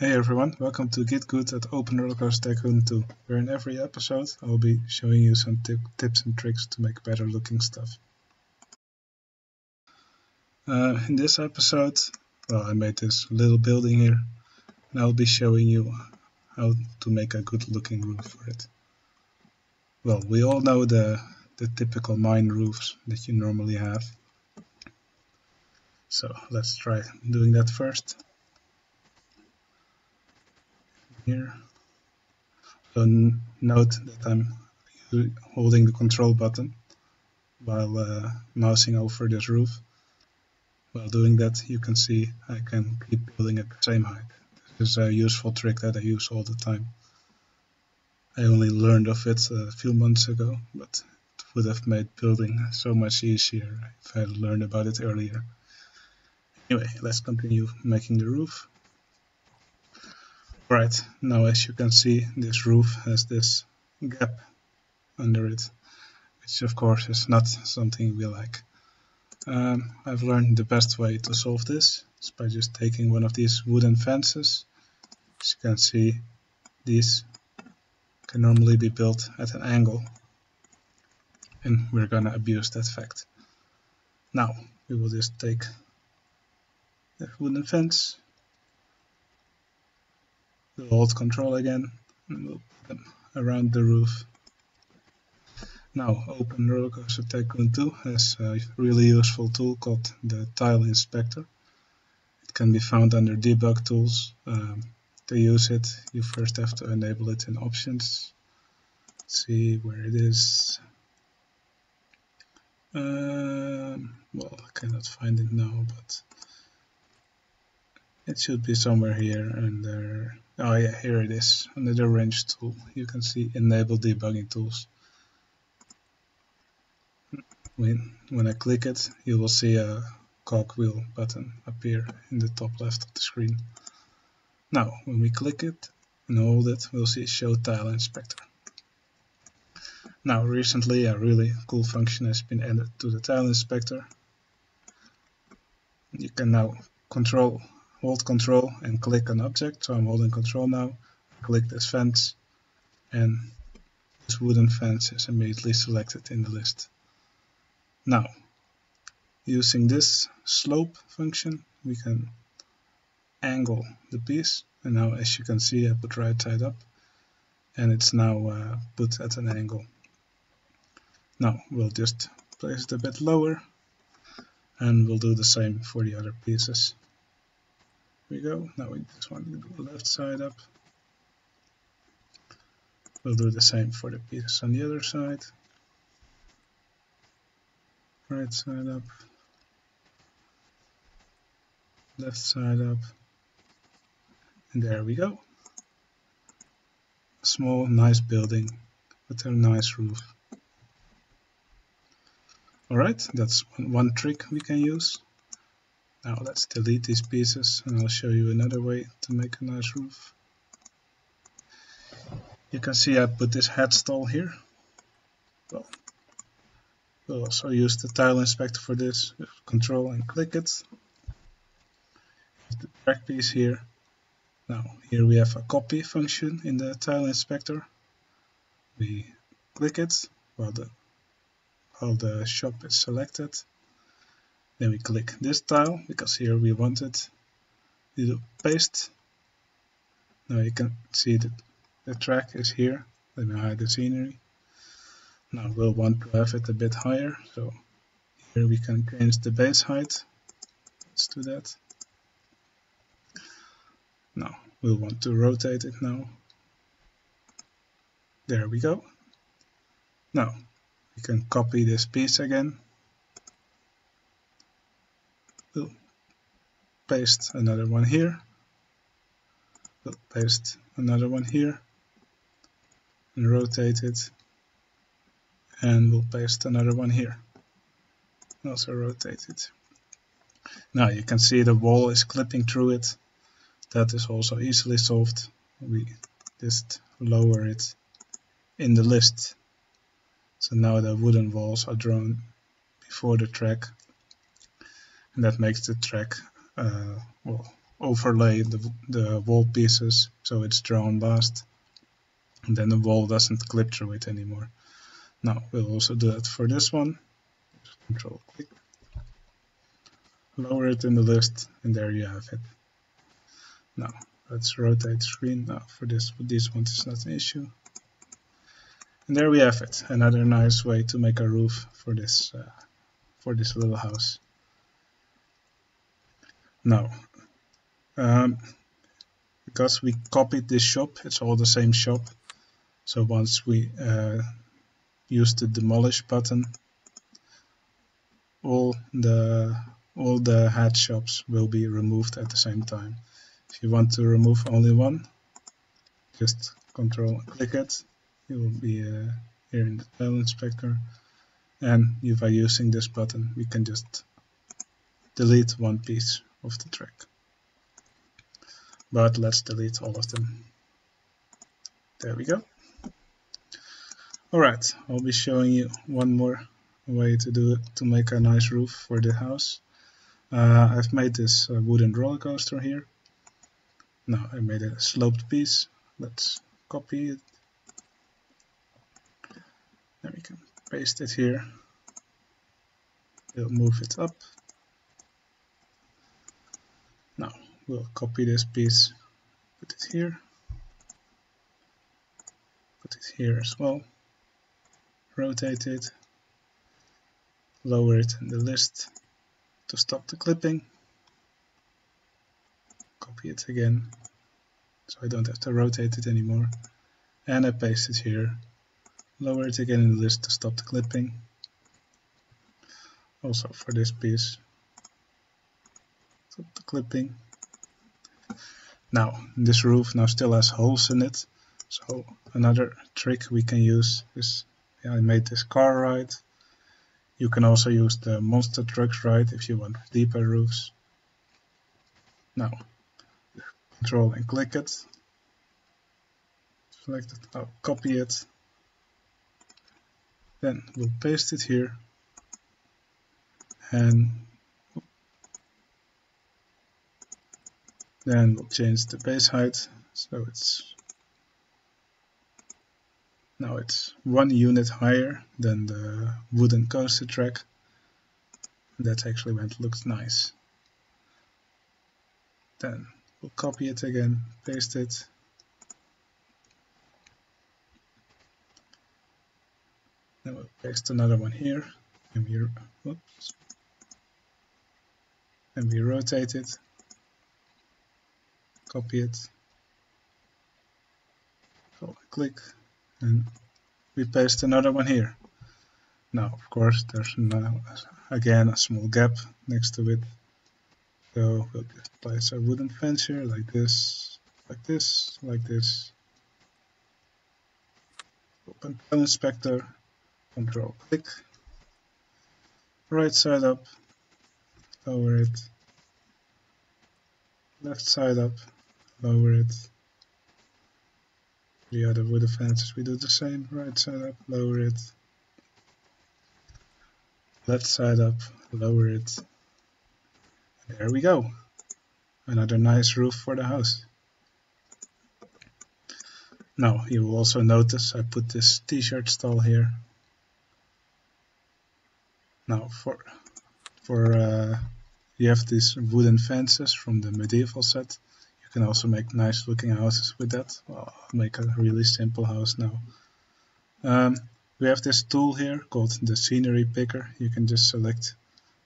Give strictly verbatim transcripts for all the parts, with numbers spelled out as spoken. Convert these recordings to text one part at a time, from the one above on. Hey everyone, welcome to Git Gud at Open R C T two, where in every episode I'll be showing you some tip, tips and tricks to make better looking stuff. Uh, in this episode, well, I made this little building here, and I'll be showing you how to make a good looking roof for it. Well, we all know the, the typical mine roofs that you normally have. So let's try doing that first. Here. So note that I'm holding the control button while uh, mousing over this roof. While doing that, you can see I can keep building at the same height. This is a useful trick that I use all the time. I only learned of it a few months ago, but it would have made building so much easier if I had learned about it earlier. Anyway, let's continue making the roof. Right, now as you can see, this roof has this gap under it, which of course is not something we like. Um, I've learned the best way to solve this is by just taking one of these wooden fences. As you can see, these can normally be built at an angle, and we're gonna abuse that fact. Now, we will just take the wooden fence, we'll hold control again, and we'll put them around the roof. Now, Open R C T two has a really useful tool called the Tile Inspector. It can be found under Debug Tools. Um, to use it, you first have to enable it in Options. Let's see where it is. Um, well, I cannot find it now, but it should be somewhere here under, oh yeah, here it is, under the wrench tool. You can see Enable Debugging Tools. When, when I click it, you will see a cogwheel button appear in the top left of the screen. Now, when we click it and hold it, we'll see Show Tile Inspector. Now, recently a really cool function has been added to the Tile Inspector. You can now control Hold Control and click an object, so I'm holding Control now. I click this fence, and this wooden fence is immediately selected in the list. Now, using this slope function, we can angle the piece, and now as you can see I put right side up, and it's now uh, put at an angle. Now, we'll just place it a bit lower, and we'll do the same for the other pieces. We go. Now we just want to do the left side up. We'll do the same for the pieces on the other side. Right side up. Left side up. And there we go. A small, nice building with a nice roof. Alright, that's one trick we can use. Now let's delete these pieces, and I'll show you another way to make a nice roof. You can see I put this head stall here. Well, we'll also use the Tile Inspector for this. Just control and click it. Here's the track piece here. Now here we have a copy function in the Tile Inspector. We click it while the, while the shop is selected. Then we click this tile, because here we want it. We do paste. Now you can see that the track is here. Let me hide the scenery. Now we'll want to have it a bit higher, so here we can change the base height. Let's do that. Now we'll want to rotate it now. There we go. Now we can copy this piece again. We'll paste another one here, we'll paste another one here, and rotate it, and we'll paste another one here, and also rotate it. Now you can see the wall is clipping through it. That is also easily solved. We just lower it in the list. So now the wooden walls are drawn before the track. And that makes the track, uh, well, overlay the, the wall pieces so it's drawn last, and then the wall doesn't clip through it anymore. Now we'll also do that for this one. Control click, lower it in the list, and there you have it. Now let's rotate screen. Now for this this one is not an issue. And there we have it. Another nice way to make a roof for this uh, for this little house. Now, um, because we copied this shop, it's all the same shop. So once we uh, use the demolish button, all the all the hat shops will be removed at the same time. If you want to remove only one, just control and click it. It will be uh, here in the file inspector, and if by using this button, we can just delete one piece of the track. But let's delete all of them. There we go. Alright, I'll be showing you one more way to do it, to make a nice roof for the house. Uh, I've made this uh, wooden roller coaster here. Now I made a sloped piece. Let's copy it. Then we can paste it here. We'll move it up. Now we'll copy this piece, put it here, put it here as well, rotate it, lower it in the list to stop the clipping, copy it again so I don't have to rotate it anymore, and I paste it here, lower it again in the list to stop the clipping. Also for this piece, stop the clipping. Now this roof now still has holes in it, so another trick we can use is, yeah, I made this car ride. You can also use the monster trucks ride if you want deeper roofs. Now control and click it, select it, now copy it, then we'll paste it here, and then we'll change the base height so it's now it's one unit higher than the wooden coaster track. That's actually when it looks nice. Then we'll copy it again, paste it, then we'll paste another one here, and we, whoops, and we rotate it, copy it, so click, and we paste another one here. Now, of course, there's now again a small gap next to it, so we'll just place a wooden fence here, like this, like this, like this. Open file inspector, control click, right side up, lower it, left side up, lower it. The other wooden fences we do the same, right side up, lower it, left side up, lower it. There we go. Another nice roof for the house. Now, you will also notice I put this t-shirt stall here. Now, for, for uh, you have these wooden fences from the medieval set. You can also make nice looking houses with that. Well, I'll make a really simple house now. Um, we have this tool here called the scenery picker. You can just select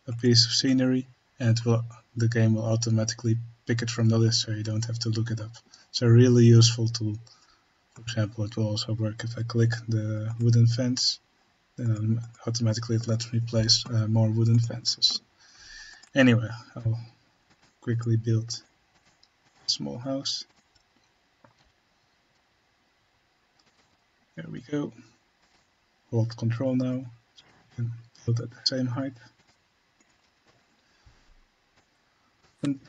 a piece of scenery, and it will, the game will automatically pick it from the list, so you don't have to look it up. It's a really useful tool. For example, it will also work if I click the wooden fence, then automatically it lets me place uh, more wooden fences. Anyway, I'll quickly build a small house. There we go. Hold control now, so you can build at the same height.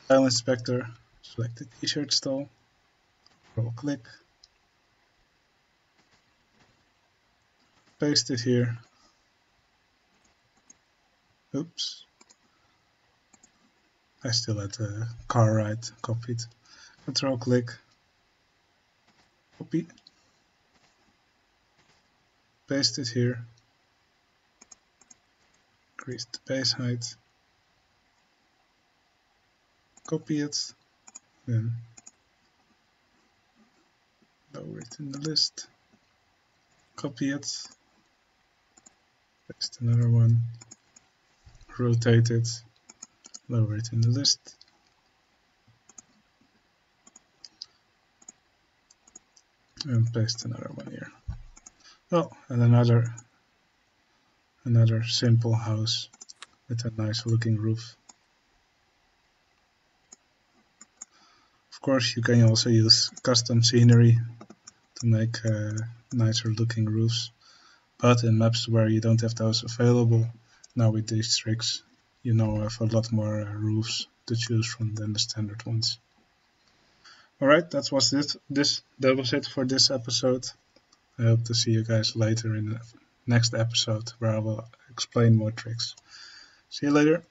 File inspector, select the t-shirt stall, roll click, paste it here, oops, I still had the car ride copied. Control click, copy, paste it here, increase the base height, copy it, then lower it in the list, copy it, paste another one, rotate it, lower it in the list, and paste another one here. Oh, and another another simple house with a nice looking roof. Of course, you can also use custom scenery to make uh, nicer looking roofs, but in maps where you don't have those available, now with these tricks, you now have a lot more uh, roofs to choose from than the standard ones. Alright, that was it. This, that was it for this episode. I hope to see you guys later in the next episode where I will explain more tricks. See you later.